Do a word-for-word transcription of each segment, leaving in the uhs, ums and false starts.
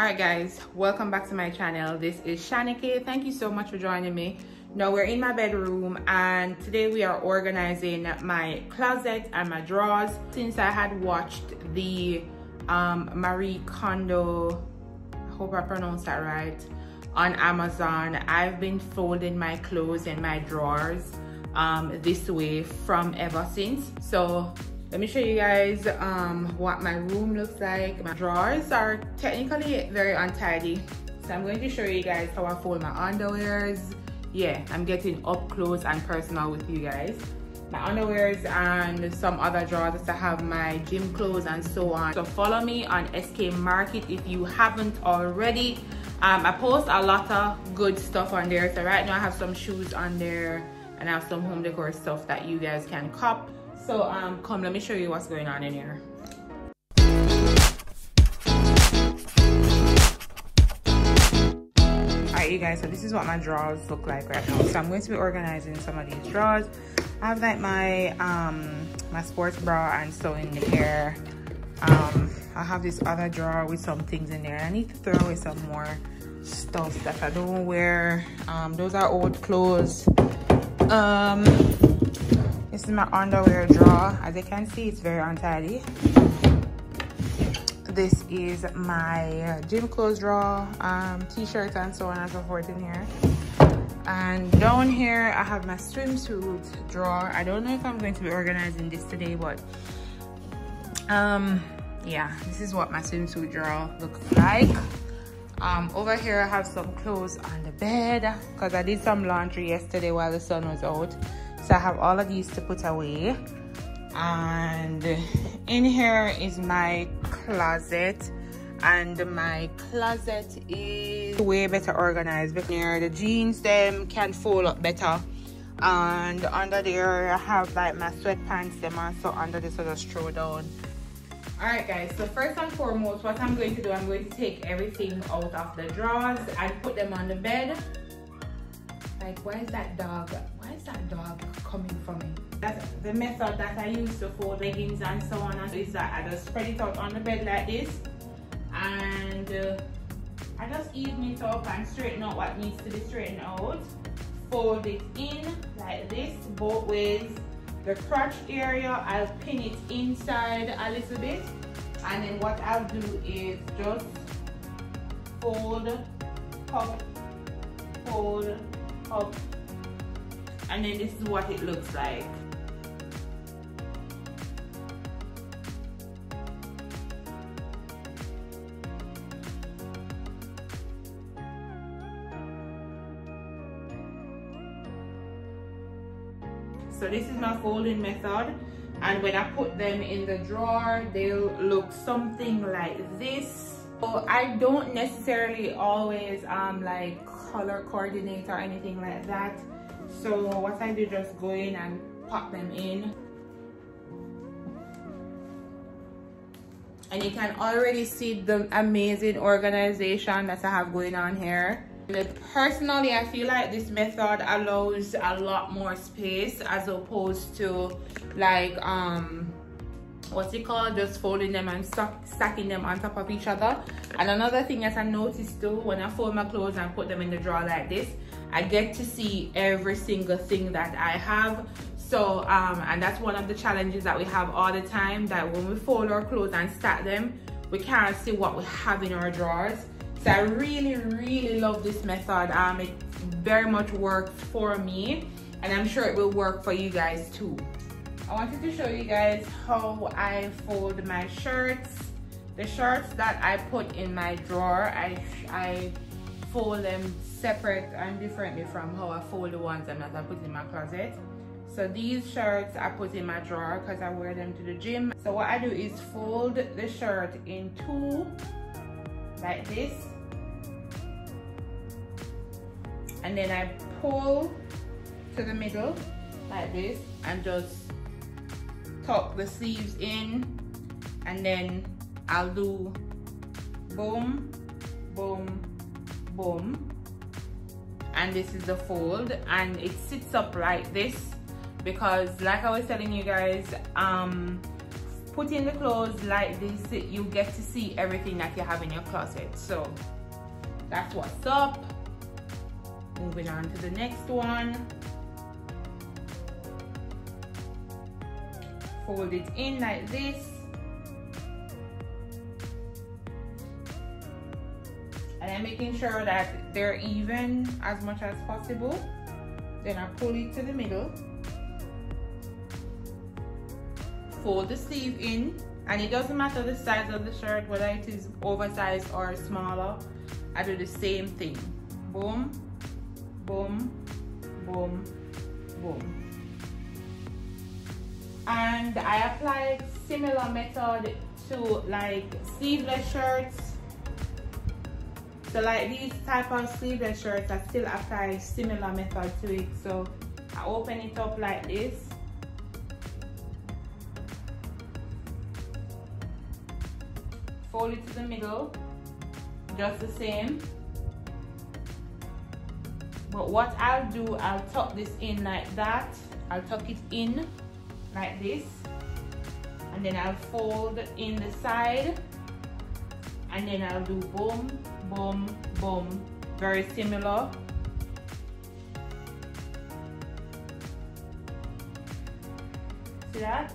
All right guys, welcome back to my channel. This is Shanike. Thank you so much for joining me. Now we're in my bedroom and today we are organizing my closet and my drawers. Since I had watched the um, Marie Kondo, I hope I pronounced that right, on Amazon, I've been folding my clothes in my drawers um, this way from ever since. So let me show you guys um, what my room looks like. My drawers are technically very untidy. So I'm going to show you guys how I fold my underwears. Yeah, I'm getting up close and personal with you guys. My underwears and some other drawers that have my gym clothes and so on. So follow me on S K Market if you haven't already. Um, I post a lot of good stuff on there. So right now I have some shoes on there and I have some home decor stuff that you guys can cop. So um, come, let me show you what's going on in here. Alright you guys, so this is what my drawers look like right now. So I'm going to be organizing some of these drawers. I have like my um, my sports bra and so in there. Um, I have this other drawer with some things in there. I need to throw away some more stuff that I don't wear. Um, those are old clothes. Um, This is my underwear drawer. As you can see, it's very untidy. This is my gym clothes drawer, um, t-shirts and so on and so forth in here. And down here, I have my swimsuit drawer. I don't know if I'm going to be organizing this today, but um, yeah, this is what my swimsuit drawer looks like. Um, over here, I have some clothes on the bed because I did some laundry yesterday while the sun was out. So I have all of these to put away. And in here is my closet. And my closet is way better organized. Because the jeans them can fold up better. And under there I have like my sweatpants them and so under this I just throw down. Alright guys, so first and foremost what I'm going to do, I'm going to take everything out of the drawers and put them on the bed. Like why is that dog? Why is that dog coming for me? That's the method that I use to fold leggings and so on and is that I just spread it out on the bed like this and uh, I just even it up and straighten out what needs to be straightened out. Fold it in like this both ways. The crotch area I'll pin it inside a little bit and then what I'll do is just fold, pop, fold, up, and then this is what it looks like. So this is my folding method and when I put them in the drawer they'll look something like this. So I don't necessarily always um like color coordinate or anything like that. So what I do just go in and pop them in. And you can already see the amazing organization that I have going on here. Personally, I feel like this method allows a lot more space as opposed to like um what's it called, just folding them and stack, stacking them on top of each other. And another thing that I noticed too, when I fold my clothes and put them in the drawer like this, I get to see every single thing that I have. So um and that's one of the challenges that we have all the time, that when we fold our clothes and stack them we can't see what we have in our drawers. So I really really love this method. Um it very much worked for me and I'm sure it will work for you guys too. I wanted to show you guys how I fold my shirts. The shirts that I put in my drawer, I, I fold them separate and differently from how I fold the ones that I put in my closet. So these shirts I put in my drawer because I wear them to the gym. So what I do is fold the shirt in two, like this. And then I pull to the middle, like this, and just tuck the sleeves in and then I'll do boom, boom, boom, and this is the fold and it sits up like this because like I was telling you guys, um, put in the clothes like this, you get to see everything that you have in your closet. So that's what's up. Moving on to the next one. Fold it in like this. And I'm making sure that they're even as much as possible. Then I pull it to the middle. Fold the sleeve in, and it doesn't matter the size of the shirt, whether it is oversized or smaller, I do the same thing. Boom, boom, boom, boom. And I applied similar method to like sleeveless shirts. So like these type of sleeveless shirts, I still apply similar method to it. So I open it up like this. Fold it to the middle, just the same. But what I'll do, I'll tuck this in like that. I'll tuck it in like this. And then I'll fold in the side. And then I'll do boom, boom, boom. Very similar. See that?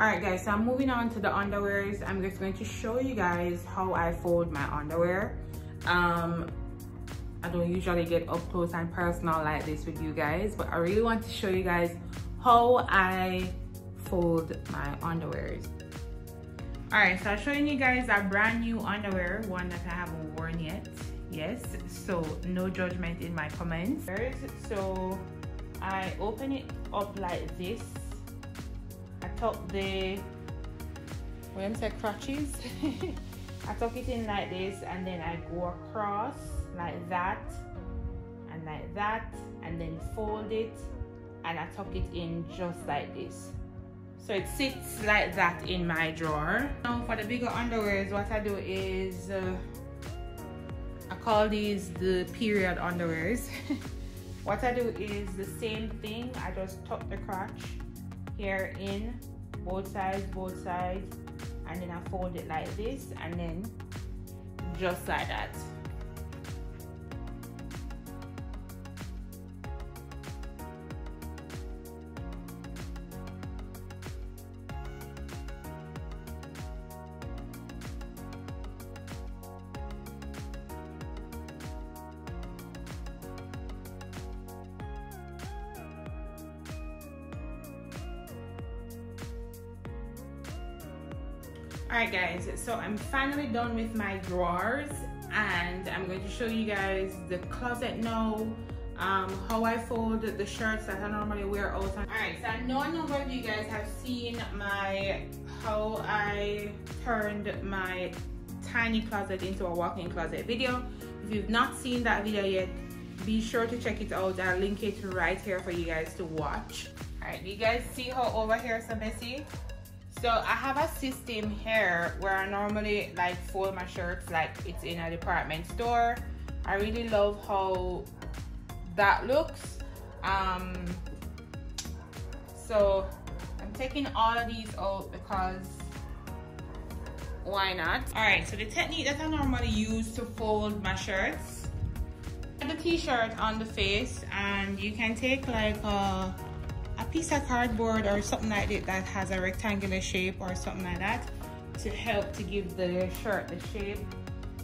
Alright guys, so I'm moving on to the underwears. I'm just going to show you guys how I fold my underwear. Um, I don't usually get up close and personal like this with you guys, but I really want to show you guys how I fold my underwears. Alright, so I'm showing you guys a brand new underwear, one that I haven't worn yet. Yes, so no judgment in my comments. So I open it up like this. Tuck the what I'm saying, crotches. I tuck it in like this, and then I go across like that and like that, and then fold it, and I tuck it in just like this. So it sits like that in my drawer. Now for the bigger underwears, what I do is uh, I call these the period underwears. What I do is the same thing. I just tuck the crotch here in, both sides, both sides, and then I fold it like this, and then just like that. Alright guys, so I'm finally done with my drawers, and I'm going to show you guys the closet now, um, how I fold the shirts that I normally wear all the time. Alright, so I know a number of you guys have seen my how I turned my tiny closet into a walk-in closet video. If you've not seen that video yet, be sure to check it out. I'll link it right here for you guys to watch. Alright, you guys see how over here is so messy? So I have a system here where I normally like fold my shirts like it's in a department store. I really love how that looks. Um, so I'm taking all of these out because why not? Alright, so the technique that I normally use to fold my shirts, put the t-shirt on the face, and you can take like a piece of cardboard or something like that that has a rectangular shape or something like that to help to give the shirt the shape,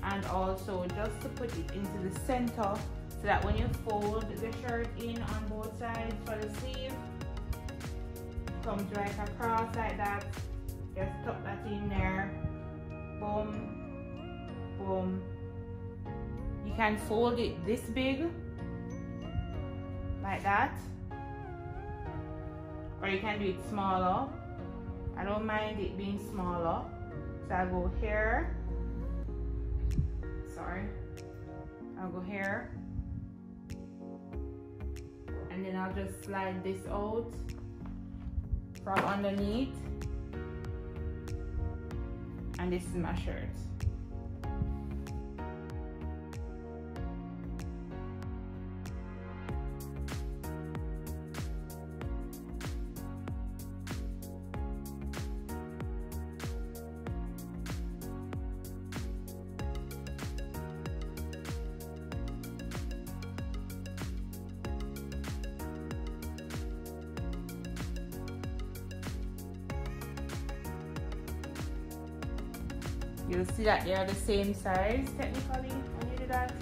and also just to put it into the center so that when you fold the shirt in on both sides for the sleeve, it comes right across like that. Just tuck that in there. Boom, um, you can fold it this big, like that, or you can do it smaller. I don't mind it being smaller, so I'll go here, sorry, I'll go here, and then I'll just slide this out from underneath, and this is my shirt. You'll see that they are the same size technically when you do that.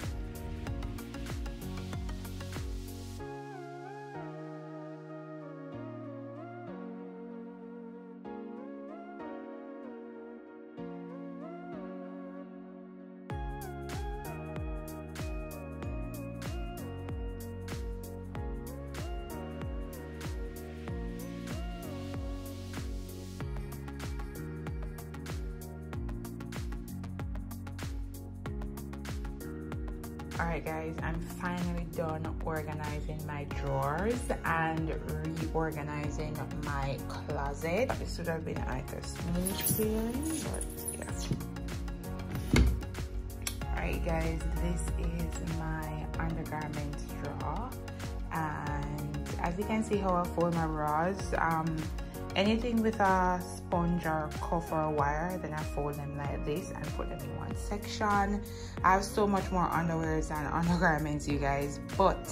Alright guys, I'm finally done organizing my drawers and reorganizing my closet. This would have been like a smooth feeling, but yeah. Alright guys, this is my undergarment drawer, and as you can see how I fold my bras, um, anything with a sponge or cuff or wire, then I fold them like this and put them in one section. I have so much more underwears and undergarments, you guys, but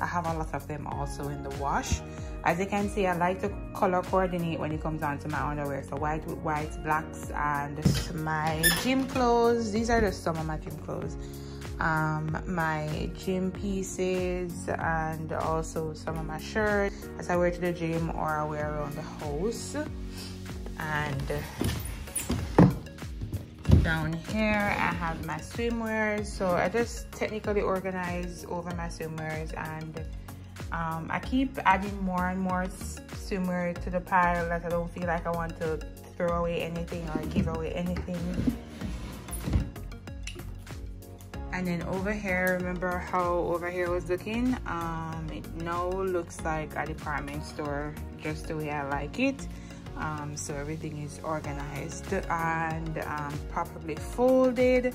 I have a lot of them also in the wash. As you can see, I like to color coordinate when it comes down to my underwear, so white with white, blacks, and my gym clothes. These are just some of my gym clothes, um my gym pieces, and also some of my shirts as I wear to the gym or I wear around the house. And down here I have my swimwears, so I just technically organize over my swimwears, and um I keep adding more and more swimwear to the pile. Like, I don't feel like I want to throw away anything or give away anything. And then over here, remember how over here was looking? Um, it now looks like a department store, just the way I like it. Um, so everything is organized and um, properly folded.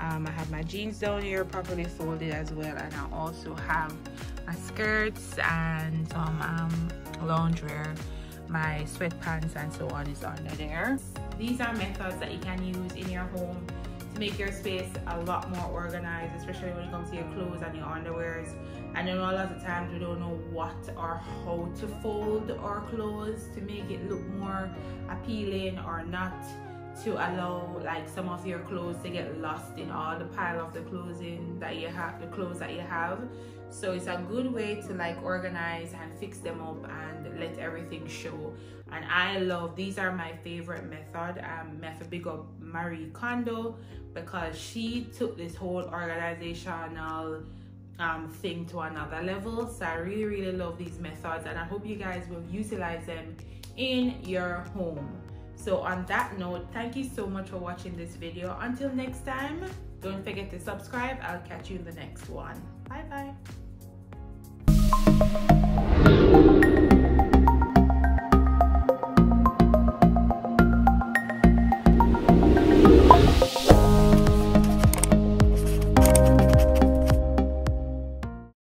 Um, I have my jeans down here properly folded as well, and I also have my skirts and some um, loungewear. My sweatpants and so on is under there. These are methods that you can use in your home to make your space a lot more organized, especially when it comes to your clothes and your underwears. I know a lot of times we don't know what or how to fold our clothes to make it look more appealing, or not to allow like some of your clothes to get lost in all the pile of the clothing that you have, the clothes that you have. So it's a good way to like organize and fix them up and let everything show. And I love, these are my favorite method. Um, method big up Marie Kondo, because she took this whole organizational um, thing to another level. So I really, really love these methods, and I hope you guys will utilize them in your home. So on that note, thank you so much for watching this video. Until next time, don't forget to subscribe. I'll catch you in the next one. Bye bye.